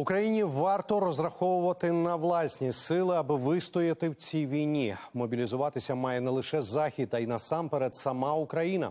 Україні варто розраховувати на власні сили, аби вистояти в цій війні. Мобілізуватися має не лише Захід, а й насамперед сама Україна.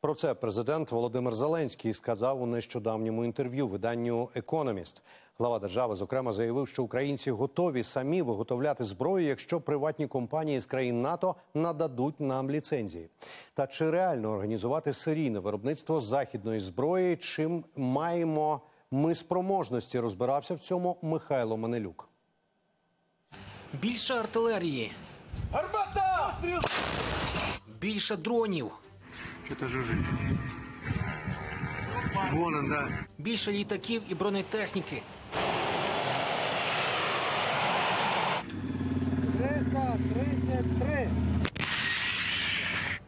Про це президент Володимир Зеленський сказав у нещодавньому інтерв'ю виданню «Економіст». Глава держави, зокрема, заявив, що українці готові самі виготовляти зброю, якщо приватні компанії з країн НАТО нададуть нам ліцензії. Та чи реально організувати серійне виробництво західної зброї, чим маємо ми спроможності, розбирався в цьому Михайло Манилюк. Більше артилерії. Гармата! Остріл! Більше дронів. Що-то жужить. Вон он, да. Більше літаків і бронетехніки.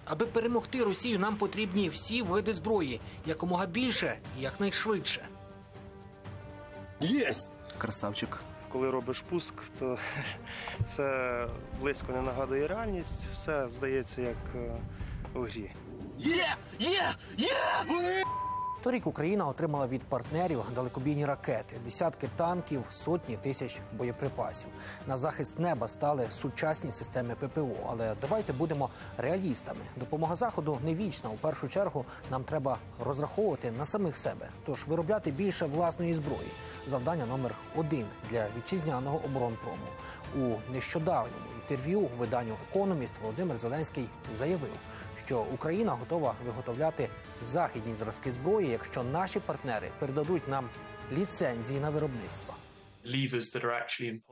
Аби перемогти Росію, нам потрібні всі види зброї. Якомога більше, якнайшвидше. Єсть! Красавчик. Коли робиш пуск, то це близько не нагадує реальність. Все здається, як у грі. Є! Торік Україна отримала від партнерів далекобійні ракети, десятки танків, сотні тисяч боєприпасів. На захист неба стали сучасні системи ППО. Але давайте будемо реалістами. Допомога Заходу не вічна. У першу чергу нам треба розраховувати на самих себе. Тож виробляти більше власної зброї. Завдання номер 1 для вітчизняного оборонпрому. У нещодавньому інтерв'ю у виданню «Економіст» Володимир Зеленський заявив, що Україна готова виготовляти західні зразки зброї, якщо наші партнери передадуть нам ліцензії на виробництво.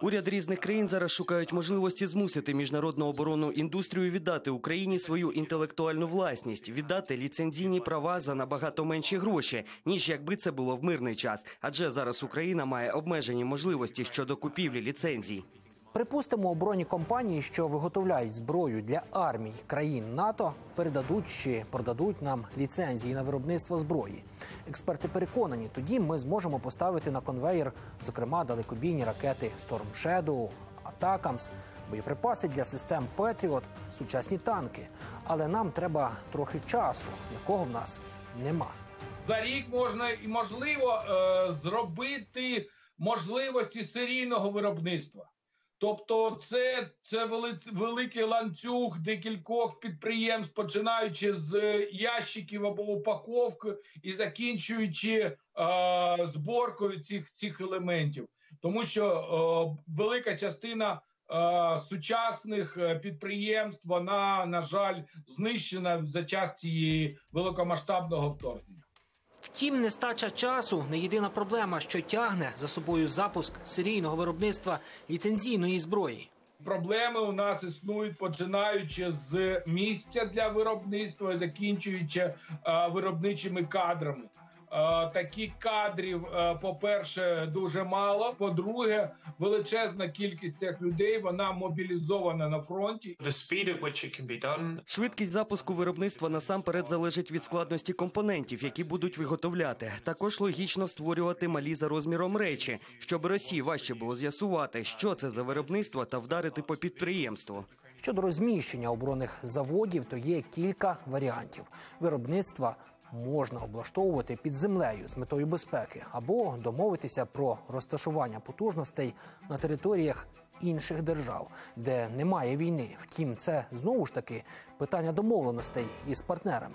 Уряд різних країн зараз шукають можливості змусити міжнародну оборонну індустрію віддати Україні свою інтелектуальну власність, віддати ліцензійні права за набагато менші гроші, ніж якби це було в мирний час. Адже зараз Україна має обмежені можливості щодо купівлі ліцензій. Припустимо, оборонні компанії, що виготовляють зброю для армій країн НАТО, передадуть чи продадуть нам ліцензії на виробництво зброї. Експерти переконані, тоді ми зможемо поставити на конвеєр, зокрема, далекобійні ракети Storm Shadow, Atakams, боєприпаси для систем Patriot, сучасні танки. Але нам треба трохи часу, якого в нас нема. За рік можна і можливо зробити можливості серійного виробництва. Тобто це великий ланцюг декількох підприємств, починаючи з ящиків або упаковки і закінчуючи зборкою цих елементів. Тому що велика частина сучасних підприємств, вона, на жаль, знищена за час цієї великомасштабного вторгнення. Втім, нестача часу – не єдина проблема, що тягне за собою запуск серійного виробництва ліцензійної зброї. Проблеми у нас існують, починаючи з місця для виробництва, закінчуючи виробничими кадрами. Таких кадрів, по-перше, дуже мало. По-друге, величезна кількість цих людей, вона мобілізована на фронті. Швидкість запуску виробництва насамперед залежить від складності компонентів, які будуть виготовляти. Також логічно створювати малі за розміром речі, щоб Росії важче було з'ясувати, що це за виробництво та вдарити по підприємству. Щодо розміщення оборонних заводів, то є кілька варіантів. Виробництва можна облаштовувати під землею з метою безпеки або домовитися про розташування потужностей на територіях інших держав, де немає війни. Втім, це, знову ж таки, питання домовленостей із партнерами.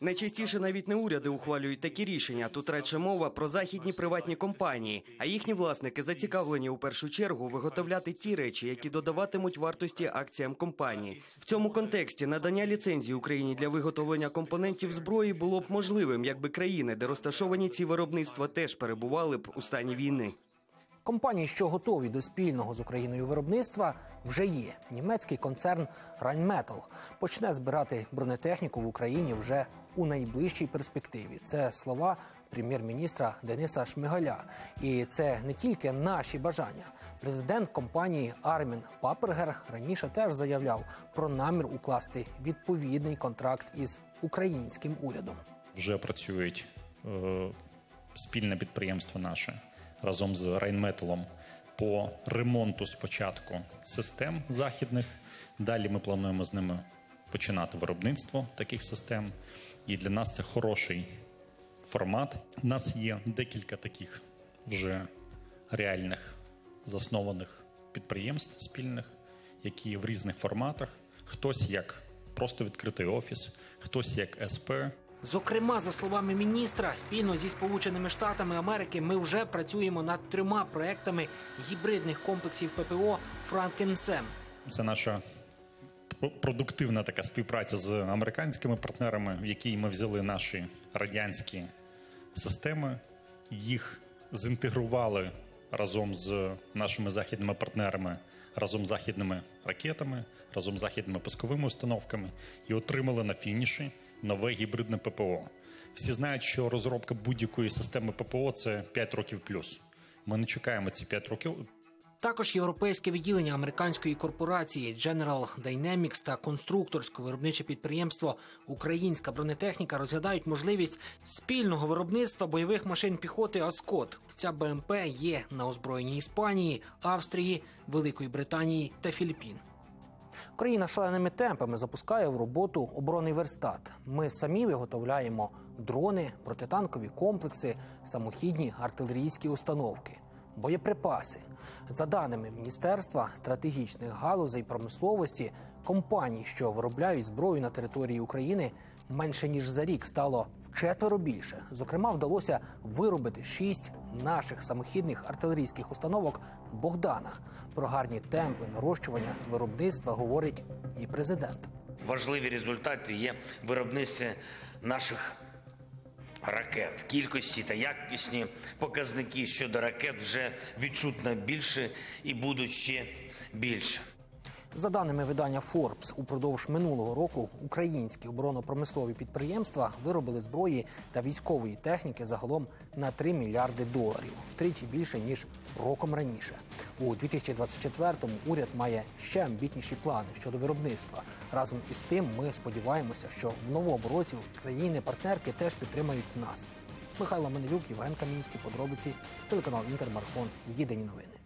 Найчастіше навіть не уряди ухвалюють такі рішення. Тут радше мова про західні приватні компанії, а їхні власники зацікавлені у першу чергу виготовляти ті речі, які додаватимуть вартості акціям компанії. В цьому контексті надання ліцензії Україні для виготовлення компонентів зброї було б можливим, якби країни, де розташовані ці виробництва, теж перебували б у стані війни. Компанії, що готові до спільного з Україною виробництва, вже є. Німецький концерн Rheinmetall почне збирати бронетехніку в Україні вже у найближчій перспективі. Це слова прем'єр-міністра Дениса Шмигаля. І це не тільки наші бажання. Президент компанії Армін Папергер раніше теж заявляв про намір укласти відповідний контракт із українським урядом. Вже працюють спільне підприємство наше разом з Rheinmetall по ремонту спочатку систем західних. Далі ми плануємо з ними починати виробництво таких систем. І для нас це хороший формат. У нас є декілька таких вже реальних заснованих підприємств спільних, які в різних форматах. Хтось як просто відкритий офіс, хтось як СП. Зокрема, за словами міністра, спільно зі Сполученими Штатами Америки ми вже працюємо над 3 проектами гібридних комплексів ППО «Франкенсем». Це наша продуктивна така співпраця з американськими партнерами, в якій ми взяли наші радянські системи, їх зінтегрували разом з нашими західними партнерами, разом з західними ракетами, разом з західними пусковими установками і отримали на фініші нове гібридне ППО. Всі знають, що розробка будь-якої системи ППО – це 5 років плюс. Ми не чекаємо ці 5 років. Також європейське відділення американської корпорації General Dynamics та конструкторсько-виробниче підприємство «Українська бронетехніка» розглядають можливість спільного виробництва бойових машин піхоти «АСКОД». Ця БМП є на озброєнні Іспанії, Австрії, Великої Британії та Філіппін. Україна шаленими темпами запускає в роботу оборонний верстат. Ми самі виготовляємо дрони, протитанкові комплекси, самохідні артилерійські установки, боєприпаси. За даними Міністерства стратегічних галузей промисловості, компаній, що виробляють зброю на території України, менше ніж за рік стало вчетверо більше. Зокрема, вдалося виробити 6 наших самохідних артилерійських установок «Богдана». Про гарні темпи нарощування виробництва говорить і президент. Важливі результати є виробництво наших ракет. Кількості та якісні показники щодо ракет вже відчутно більше і будуть ще більше. За даними видання Forbes, упродовж минулого року українські оборонно-промислові підприємства виробили зброї та військової техніки загалом на $3 мільярди, втричі більше, ніж роком раніше. У 2024-му уряд має ще амбітніші плани щодо виробництва. Разом із тим ми сподіваємося, що в новому році країни-партнерки теж підтримають нас. Михайло Манилюк, Євген Камінський, Подробиці, телеканал «Інтермарафон», Єдині Новини.